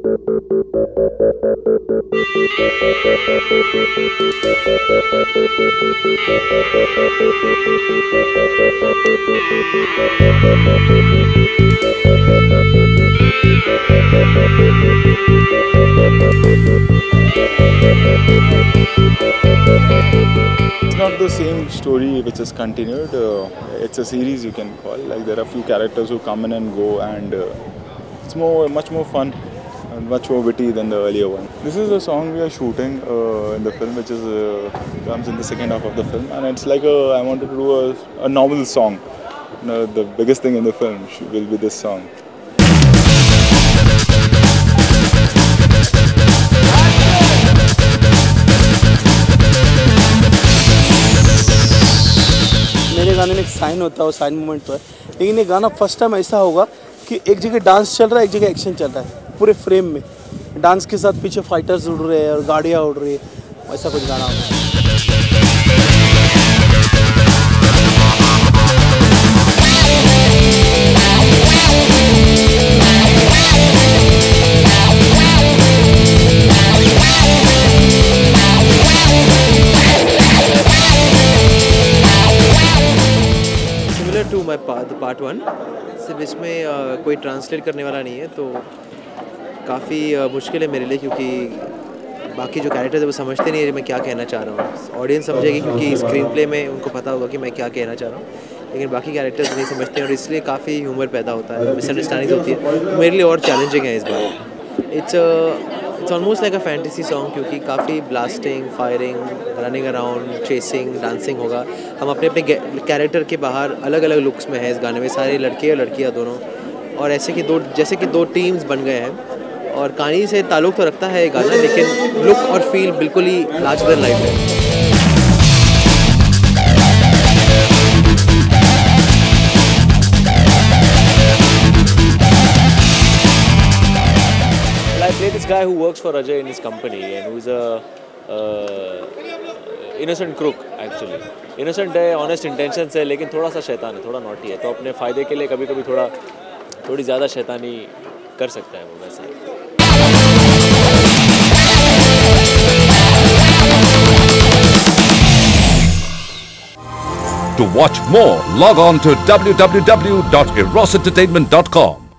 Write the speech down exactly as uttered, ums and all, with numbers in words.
It's not the same story which is continued. Uh, it's a series, you can call. Like, there are few characters who come in and go, and uh, it's more, much more fun. And much more witty than the earlier one. This is a song we are shooting uh, in the film, which is uh, comes in the second half of the film, and it's like a, I wanted to do a, a novel song. You know, the biggest thing in the film will be this song. मेरे गाने में एक sign होता है, वो sign moment पर, लेकिन ये गाना फर्स्ट टाइम ऐसा होगा कि एक जगह डांस चल रहा है, एक जगह एक्शन चल रहा है, पूरे फ्रेम में डांस के साथ पीछे फाइटर्स उड़ रहे हैं और गाड़ियाँ उड़ रही है, ऐसा कुछ गाना similar to my part one. सिर्फ इसमें uh, कोई ट्रांसलेट करने वाला नहीं है, तो काफ़ी मुश्किल है मेरे लिए, क्योंकि बाकी जो कैरेक्टर्स है वो समझते नहीं है मैं क्या कहना चाह रहा हूँ। ऑडियंस समझेगी क्योंकि स्क्रीन प्ले में उनको पता होगा कि मैं क्या कहना चाह रहा हूँ, लेकिन बाकी कैरेक्टर्स नहीं समझते हैं और इसलिए काफ़ी ह्यूमर पैदा होता है, मिसअंडरस्टैंडिंग होती है। मेरे लिए और चैलेंजिंग है इस बार। It's it's almost like a fantasy song, क्योंकि काफ़ी blasting, firing, running around, chasing, dancing होगा। हम अपने अपने कैरेक्टर के बाहर अलग अलग लुक्स में हैं इस गाने में, सारे लड़के और लड़कियाँ दोनों, और ऐसे कि दो जैसे कि दो टीम्स बन गए हैं। और कहानी से ताल्लुक तो रखता है ये गाना, लेकिन लुक और फील बिल्कुल ही लार्ज देन लाइफ है। I play this guy who works for Ajay in his company and who is a uh, innocent crook actually. Innocent है, honest intentions है, लेकिन थोड़ा सा शैतान है, थोड़ा naughty है, तो अपने फायदे के लिए कभी कभी थोड़ा थोड़ी ज़्यादा शैतानी कर सकता है वो। वैसे to watch more, log on to w w w dot eros entertainment dot com.